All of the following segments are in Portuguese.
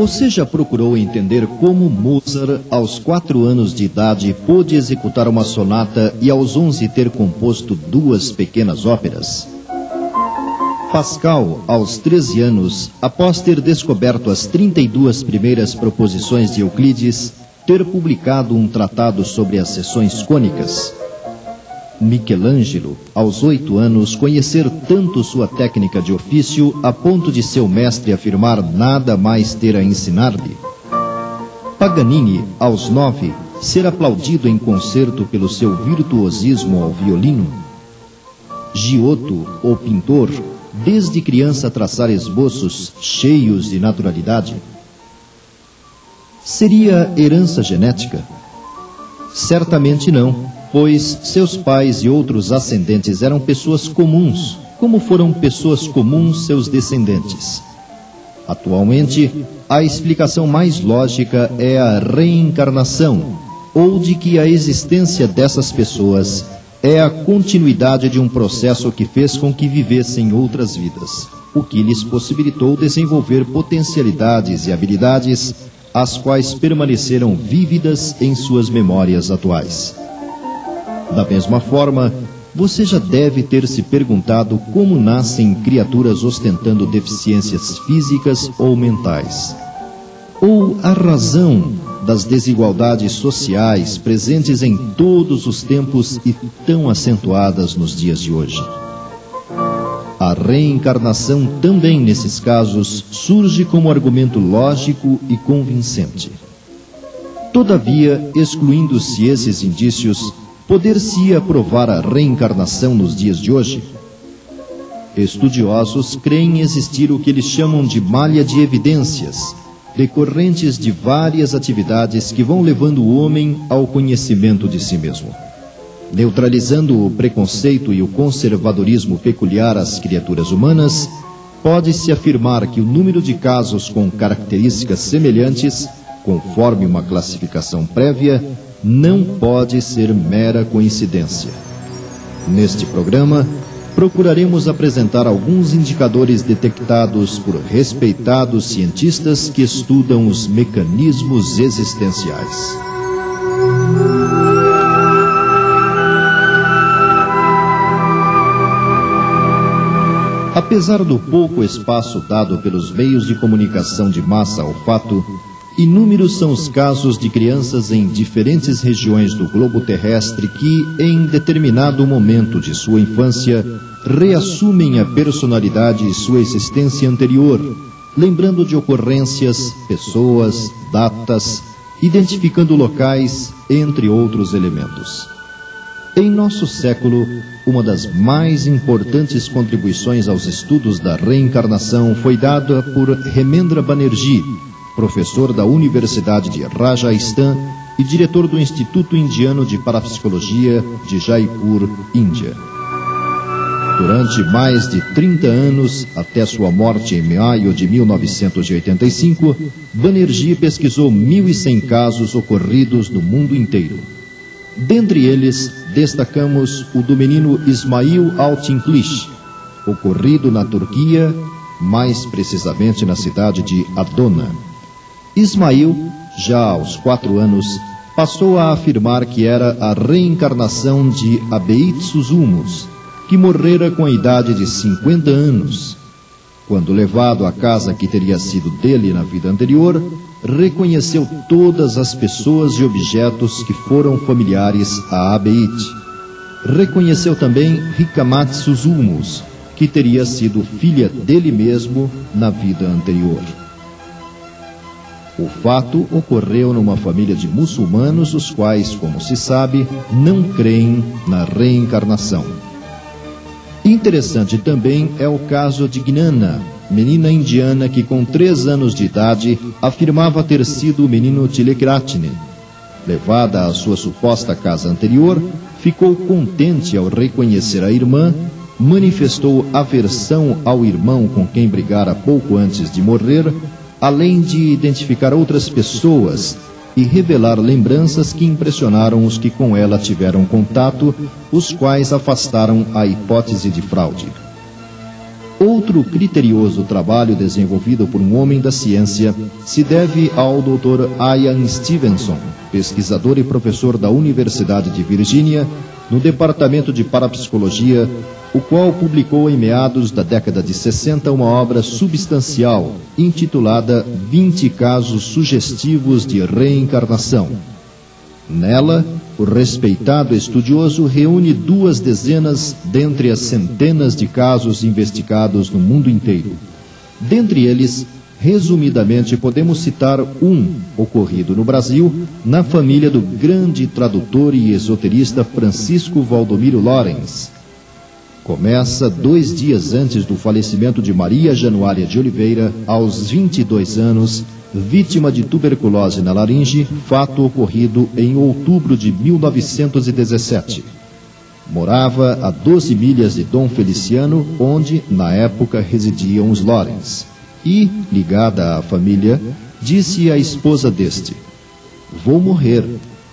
Você já procurou entender como Mozart, aos 4 anos de idade, pôde executar uma sonata e aos 11 ter composto 2 pequenas óperas? Pascal, aos 13 anos, após ter descoberto as 32 primeiras proposições de Euclides, ter publicado um tratado sobre as seções cônicas. Michelangelo, aos 8 anos, conhecer tanto sua técnica de ofício a ponto de seu mestre afirmar nada mais ter a ensinar-lhe. Paganini, aos 9, ser aplaudido em concerto pelo seu virtuosismo ao violino. Giotto, o pintor, desde criança traçar esboços cheios de naturalidade. Seria herança genética? Certamente não, pois seus pais e outros ascendentes eram pessoas comuns, como foram pessoas comuns seus descendentes. Atualmente, a explicação mais lógica é a reencarnação, ou de que a existência dessas pessoas é a continuidade de um processo que fez com que vivessem outras vidas, o que lhes possibilitou desenvolver potencialidades e habilidades, as quais permaneceram vívidas em suas memórias atuais. Da mesma forma, você já deve ter se perguntado como nascem criaturas ostentando deficiências físicas ou mentais. Ou a razão das desigualdades sociais presentes em todos os tempos e tão acentuadas nos dias de hoje. A reencarnação também, nesses casos, surge como argumento lógico e convincente. Todavia, excluindo-se esses indícios, poder-se-ia provar a reencarnação nos dias de hoje? Estudiosos creem existir o que eles chamam de malha de evidências, decorrentes de várias atividades que vão levando o homem ao conhecimento de si mesmo, neutralizando o preconceito e o conservadorismo peculiar às criaturas humanas. Pode-se afirmar que o número de casos com características semelhantes, conforme uma classificação prévia, não pode ser mera coincidência. Neste programa, procuraremos apresentar alguns indicadores detectados por respeitados cientistas que estudam os mecanismos existenciais. Apesar do pouco espaço dado pelos meios de comunicação de massa ao fato, inúmeros são os casos de crianças em diferentes regiões do globo terrestre que, em determinado momento de sua infância, reassumem a personalidade e sua existência anterior, lembrando de ocorrências, pessoas, datas, identificando locais, entre outros elementos. Em nosso século, uma das mais importantes contribuições aos estudos da reencarnação foi dada por Hemendra Banerjee, professor da Universidade de Rajasthan e diretor do Instituto Indiano de Parapsicologia de Jaipur, Índia. Durante mais de 30 anos, até sua morte em maio de 1985, Banerjee pesquisou 1.100 casos ocorridos no mundo inteiro. Dentre eles, destacamos o do menino Ismail Altınkılıç, ocorrido na Turquia, mais precisamente na cidade de Adona. Ismail, já aos 4 anos, passou a afirmar que era a reencarnação de Abit Süzülmüş, que morrera com a idade de 50 anos. Quando levado à casa que teria sido dele na vida anterior, reconheceu todas as pessoas e objetos que foram familiares a Abit. Reconheceu também Hikamat Suzumus, que teria sido filha dele mesmo na vida anterior. O fato ocorreu numa família de muçulmanos, os quais, como se sabe, não creem na reencarnação. Interessante também é o caso de Gnana, menina indiana que com 3 anos de idade afirmava ter sido o menino Tilekratne. Levada à sua suposta casa anterior, ficou contente ao reconhecer a irmã, manifestou aversão ao irmão com quem brigara pouco antes de morrer, além de identificar outras pessoas e revelar lembranças que impressionaram os que com ela tiveram contato, os quais afastaram a hipótese de fraude. Outro criterioso trabalho desenvolvido por um homem da ciência se deve ao Dr. Ian Stevenson, pesquisador e professor da Universidade de Virgínia, no Departamento de Parapsicologia, o qual publicou em meados da década de 60 uma obra substancial intitulada 20 Casos Sugestivos de Reencarnação. Nela, o respeitado estudioso reúne 2 dezenas dentre as centenas de casos investigados no mundo inteiro. Dentre eles, resumidamente, podemos citar um ocorrido no Brasil, na família do grande tradutor e esoterista Francisco Valdomiro Lorenz. Começa 2 dias antes do falecimento de Maria Januária de Oliveira, aos 22 anos, vítima de tuberculose na laringe, fato ocorrido em outubro de 1917. Morava a 12 milhas de Dom Feliciano, onde, na época, residiam os Lorenz. E, ligada à família, disse à esposa deste: "Vou morrer,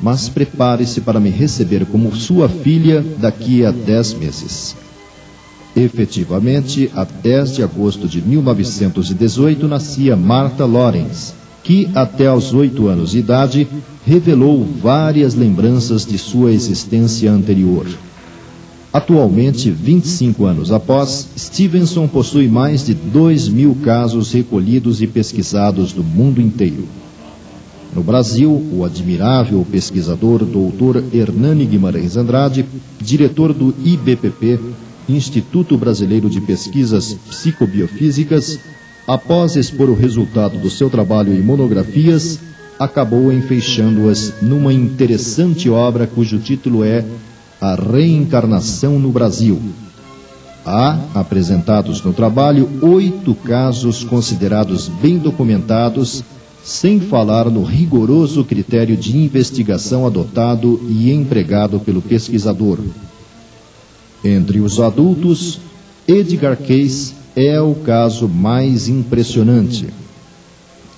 mas prepare-se para me receber como sua filha daqui a 10 meses. Efetivamente, a 10 de agosto de 1918, nascia Martha Lawrence, que, até aos 8 anos de idade, revelou várias lembranças de sua existência anterior. Atualmente, 25 anos após, Stevenson possui mais de 2.000 casos recolhidos e pesquisados do mundo inteiro. No Brasil, o admirável pesquisador Dr. Hernani Guimarães Andrade, diretor do IBPP, Instituto Brasileiro de Pesquisas Psicobiofísicas, após expor o resultado do seu trabalho em monografias, acabou enfeixando-as numa interessante obra cujo título é A Reencarnação no Brasil. Há apresentados no trabalho 8 casos considerados bem documentados, sem falar no rigoroso critério de investigação adotado e empregado pelo pesquisador. Entre os adultos, Edgar Cayce é o caso mais impressionante.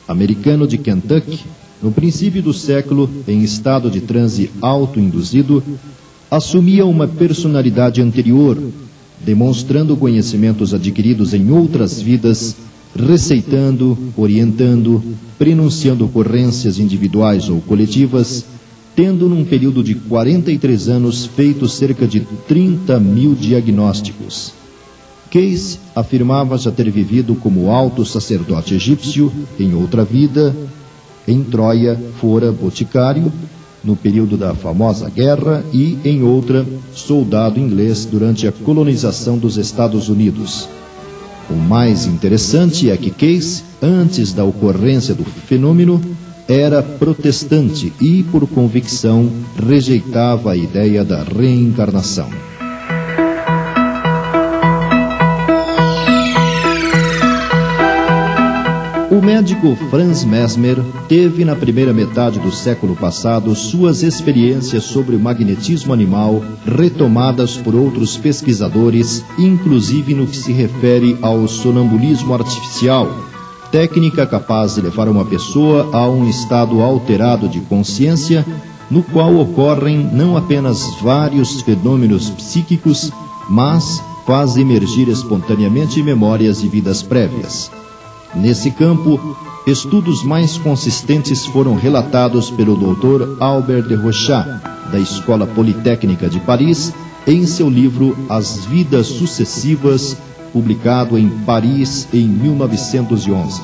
Americano de Kentucky, no princípio do século, em estado de transe autoinduzido, assumia uma personalidade anterior, demonstrando conhecimentos adquiridos em outras vidas, receitando, orientando, prenunciando ocorrências individuais ou coletivas, tendo num período de 43 anos feito cerca de 30.000 diagnósticos. Cayce afirmava já ter vivido como alto sacerdote egípcio em outra vida, em Troia fora boticário, no período da famosa guerra, e, em outra, soldado inglês durante a colonização dos Estados Unidos. O mais interessante é que Cayce, antes da ocorrência do fenômeno, era protestante e, por convicção, rejeitava a ideia da reencarnação. O médico Franz Mesmer teve na primeira metade do século passado suas experiências sobre o magnetismo animal retomadas por outros pesquisadores, inclusive no que se refere ao sonambulismo artificial, técnica capaz de levar uma pessoa a um estado alterado de consciência, no qual ocorrem não apenas vários fenômenos psíquicos, mas faz emergir espontaneamente memórias de vidas prévias. Nesse campo, estudos mais consistentes foram relatados pelo Dr. Albert de Rochat, da Escola Politécnica de Paris, em seu livro As Vidas Sucessivas, publicado em Paris em 1911.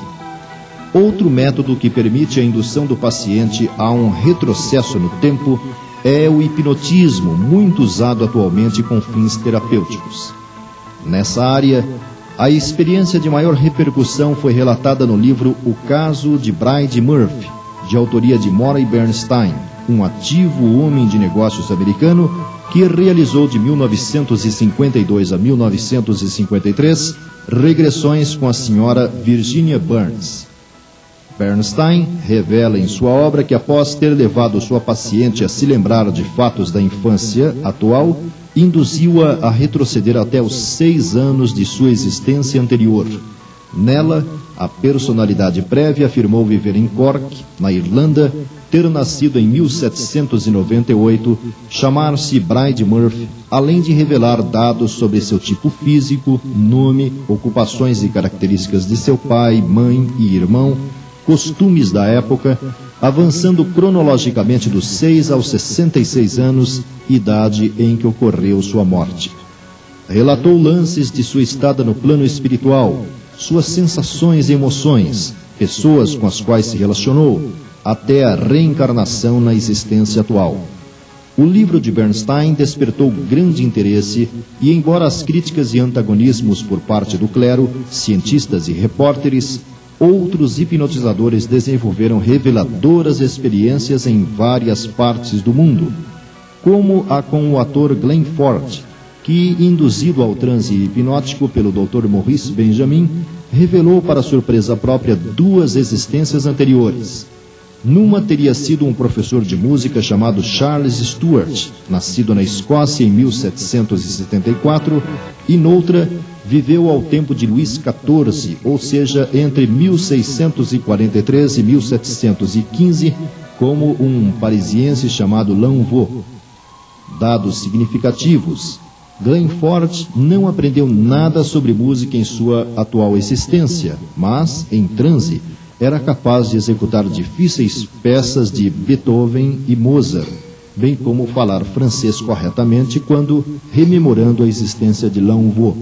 Outro método que permite a indução do paciente a um retrocesso no tempo é o hipnotismo, muito usado atualmente com fins terapêuticos. Nessa área, a experiência de maior repercussão foi relatada no livro O Caso de Bridey Murphy, de autoria de Maurice Benjamin, um ativo homem de negócios americano que realizou de 1952 a 1953 regressões com a senhora Virginia Burns. Bernstein revela em sua obra que, após ter levado sua paciente a se lembrar de fatos da infância atual, induziu-a a retroceder até os 6 anos de sua existência anterior. Nela, A personalidade prévia afirmou viver em Cork, na Irlanda, ter nascido em 1798, chamar-se Bridey Murphy, além de revelar dados sobre seu tipo físico, nome, ocupações e características de seu pai, mãe e irmão, costumes da época, avançando cronologicamente dos 6 aos 66 anos, idade em que ocorreu sua morte. Relatou lances de sua estada no plano espiritual, suas sensações e emoções, pessoas com as quais se relacionou, até a reencarnação na existência atual. O livro de Bernstein despertou grande interesse e, embora as críticas e antagonismos por parte do clero, cientistas e repórteres, outros hipnotizadores desenvolveram reveladoras experiências em várias partes do mundo, como a com o ator Glenn Ford, que, induzido ao transe hipnótico pelo Dr. Maurice Benjamin, revelou para surpresa própria duas existências anteriores. Numa teria sido um professor de música chamado Charles Stuart, nascido na Escócia em 1774, e noutra, viveu ao tempo de Luís XIV, ou seja, entre 1643 e 1715, como um parisiense chamado Lanvaux. Dados significativos: Glenn Ford não aprendeu nada sobre música em sua atual existência, mas, em transe, era capaz de executar difíceis peças de Beethoven e Mozart, bem como falar francês corretamente quando rememorando a existência de Lanvaux.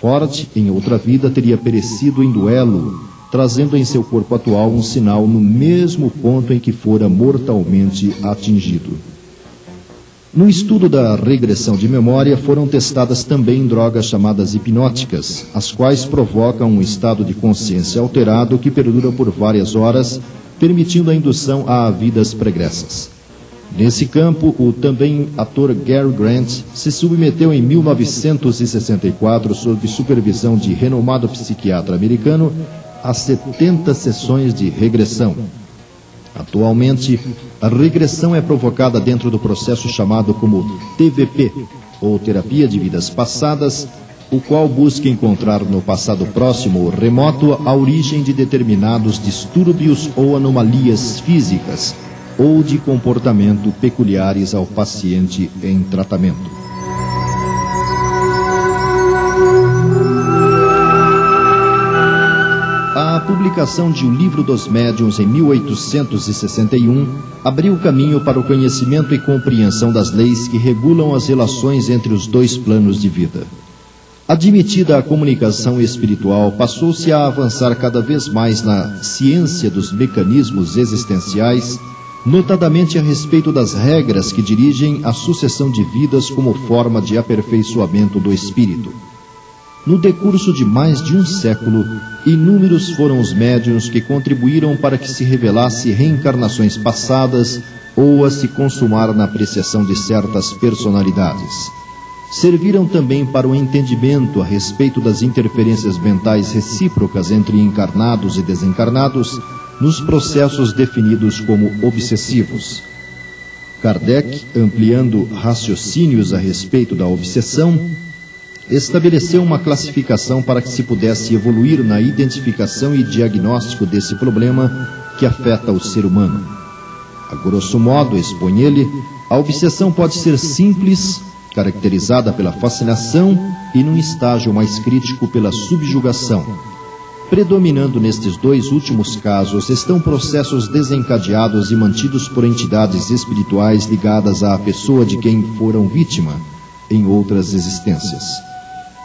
Ford, em outra vida, teria perecido em duelo, trazendo em seu corpo atual um sinal no mesmo ponto em que fora mortalmente atingido. No estudo da regressão de memória, foram testadas também drogas chamadas hipnóticas, as quais provocam um estado de consciência alterado que perdura por várias horas, permitindo a indução a vidas pregressas. Nesse campo, o também ator Gary Grant se submeteu em 1964, sob supervisão de renomado psiquiatra americano, a 70 sessões de regressão. Atualmente, a regressão é provocada dentro do processo chamado como TVP, ou Terapia de Vidas Passadas, o qual busca encontrar no passado próximo ou remoto a origem de determinados distúrbios ou anomalias físicas, ou de comportamento peculiares ao paciente em tratamento. A publicação de O Livro dos Médiuns em 1861 abriu caminho para o conhecimento e compreensão das leis que regulam as relações entre os dois planos de vida. Admitida a comunicação espiritual, passou-se a avançar cada vez mais na ciência dos mecanismos existenciais, notadamente a respeito das regras que dirigem a sucessão de vidas como forma de aperfeiçoamento do espírito. No decurso de mais de um século, inúmeros foram os médiuns que contribuíram para que se revelasse reencarnações passadas ou a se consumar na apreciação de certas personalidades. Serviram também para o entendimento a respeito das interferências mentais recíprocas entre encarnados e desencarnados nos processos definidos como obsessivos. Kardec, ampliando raciocínios a respeito da obsessão, estabeleceu uma classificação para que se pudesse evoluir na identificação e diagnóstico desse problema que afeta o ser humano. A grosso modo, expõe ele, a obsessão pode ser simples, caracterizada pela fascinação e, num estágio mais crítico, pela subjugação. Predominando nestes dois últimos casos estão processos desencadeados e mantidos por entidades espirituais ligadas à pessoa de quem foram vítima em outras existências.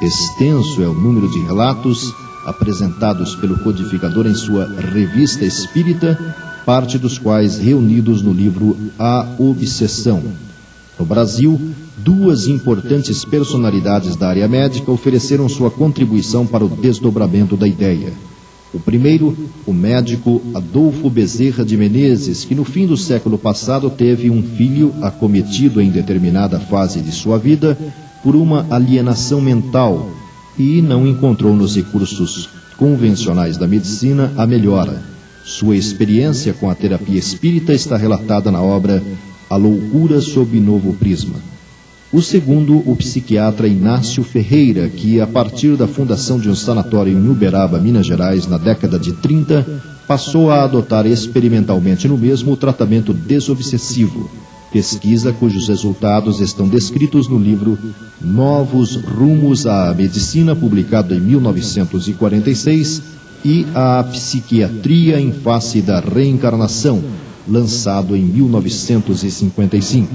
Extenso é o número de relatos apresentados pelo codificador em sua Revista Espírita, parte dos quais reunidos no livro A Obsessão. No Brasil, duas importantes personalidades da área médica ofereceram sua contribuição para o desdobramento da ideia. O primeiro, o médico Adolfo Bezerra de Menezes, que no fim do século passado teve um filho acometido em determinada fase de sua vida por uma alienação mental e não encontrou nos recursos convencionais da medicina a melhora. Sua experiência com a terapia espírita está relatada na obra A Loucura sob Novo Prisma. O segundo, o psiquiatra Inácio Ferreira, que, a partir da fundação de um sanatório em Uberaba, Minas Gerais, na década de 30, passou a adotar experimentalmente no mesmo o tratamento desobsessivo, pesquisa cujos resultados estão descritos no livro Novos Rumos à Medicina, publicado em 1946, e A Psiquiatria em Face da Reencarnação, lançado em 1955.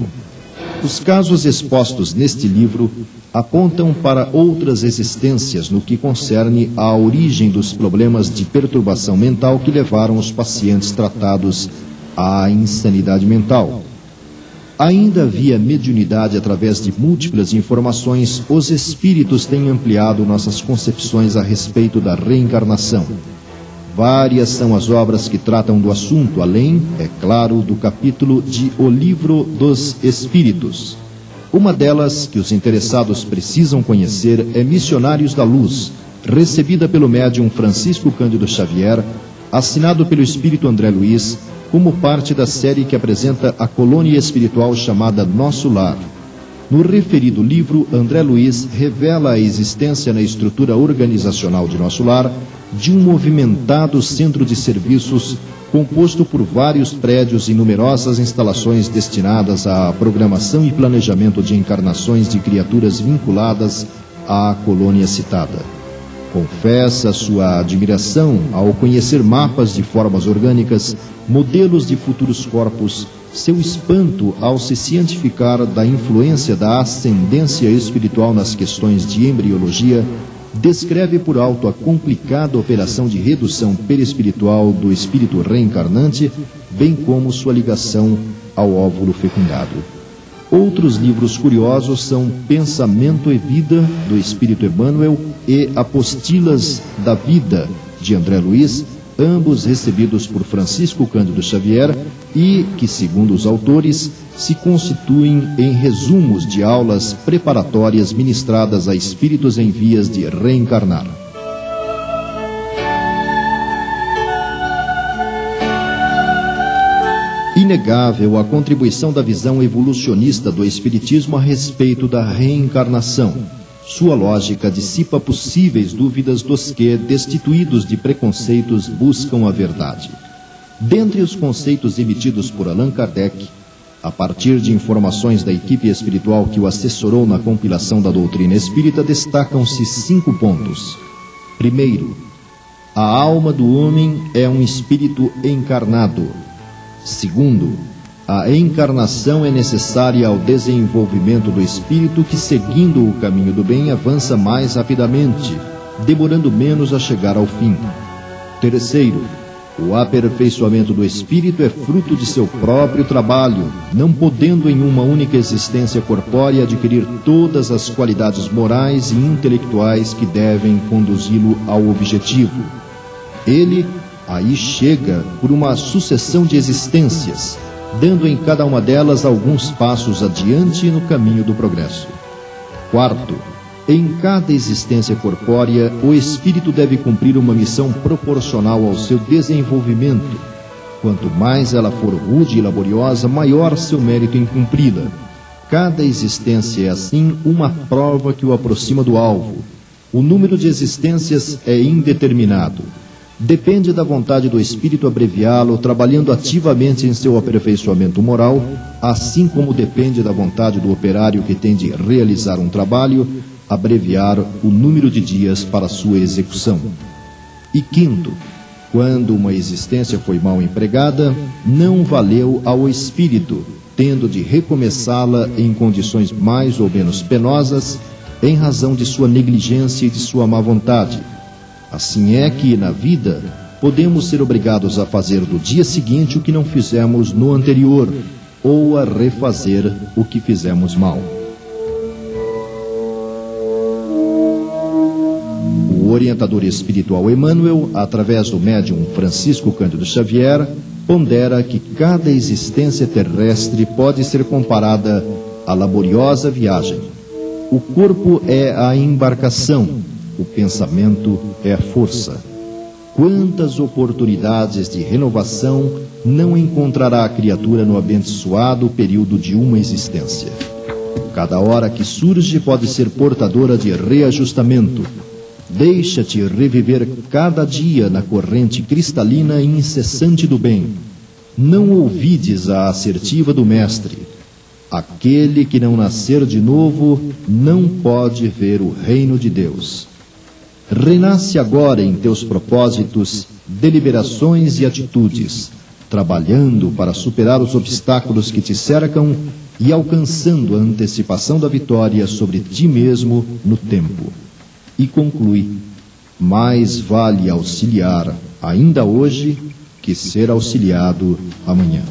Os casos expostos neste livro apontam para outras existências no que concerne à origem dos problemas de perturbação mental que levaram os pacientes tratados à insanidade mental. Ainda via mediunidade através de múltiplas informações, os espíritos têm ampliado nossas concepções a respeito da reencarnação. Várias são as obras que tratam do assunto, além, é claro, do capítulo de O Livro dos Espíritos. Uma delas, que os interessados precisam conhecer, é Missionários da Luz, recebida pelo médium Francisco Cândido Xavier, assinado pelo espírito André Luiz, como parte da série que apresenta a colônia espiritual chamada Nosso Lar. No referido livro, André Luiz revela a existência na estrutura organizacional de Nosso Lar de um movimentado centro de serviços composto por vários prédios e numerosas instalações destinadas à programação e planejamento de encarnações de criaturas vinculadas à colônia citada. Confessa sua admiração ao conhecer mapas de formas orgânicas, modelos de futuros corpos, seu espanto ao se cientificar da influência da ascendência espiritual nas questões de embriologia, descreve por alto a complicada operação de redução perispiritual do espírito reencarnante, bem como sua ligação ao óvulo fecundado. Outros livros curiosos são Pensamento e Vida, do espírito Emanuel, e Apostilas da Vida, de André Luiz, ambos recebidos por Francisco Cândido Xavier e que, segundo os autores, se constituem em resumos de aulas preparatórias ministradas a espíritos em vias de reencarnar. Inegável a contribuição da visão evolucionista do espiritismo a respeito da reencarnação. Sua lógica dissipa possíveis dúvidas dos que, destituídos de preconceitos, buscam a verdade. Dentre os conceitos emitidos por Allan Kardec, a partir de informações da equipe espiritual que o assessorou na compilação da doutrina espírita, destacam-se 5 pontos. Primeiro, a alma do homem é um espírito encarnado. Segundo, a encarnação é necessária ao desenvolvimento do espírito que, seguindo o caminho do bem, avança mais rapidamente, demorando menos a chegar ao fim. Terceiro, o aperfeiçoamento do espírito é fruto de seu próprio trabalho, não podendo em uma única existência corpórea adquirir todas as qualidades morais e intelectuais que devem conduzi-lo ao objetivo. Ele aí chega por uma sucessão de existências, dando em cada uma delas alguns passos adiante no caminho do progresso. Quarto, em cada existência corpórea, o espírito deve cumprir uma missão proporcional ao seu desenvolvimento. Quanto mais ela for rude e laboriosa, maior seu mérito em cumpri-la. Cada existência é, assim, uma prova que o aproxima do alvo. O número de existências é indeterminado. Depende da vontade do espírito abreviá-lo, trabalhando ativamente em seu aperfeiçoamento moral, assim como depende da vontade do operário que tem de realizar um trabalho, abreviar o número de dias para sua execução. E quinto, quando uma existência foi mal empregada, não valeu ao espírito, tendo de recomeçá-la em condições mais ou menos penosas, em razão de sua negligência e de sua má vontade. Assim é que, na vida, podemos ser obrigados a fazer do dia seguinte o que não fizemos no anterior, ou a refazer o que fizemos mal. O orientador espiritual Emmanuel, através do médium Francisco Cândido Xavier, pondera que cada existência terrestre pode ser comparada à laboriosa viagem. O corpo é a embarcação, o pensamento é a força. Quantas oportunidades de renovação não encontrará a criatura no abençoado período de uma existência? Cada hora que surge pode ser portadora de reajustamento. Deixa-te reviver cada dia na corrente cristalina e incessante do bem. Não ouvides a assertiva do mestre. Aquele que não nascer de novo não pode ver o reino de Deus. Renasce agora em teus propósitos, deliberações e atitudes, trabalhando para superar os obstáculos que te cercam e alcançando a antecipação da vitória sobre ti mesmo no tempo. E conclui: mais vale auxiliar ainda hoje que ser auxiliado amanhã.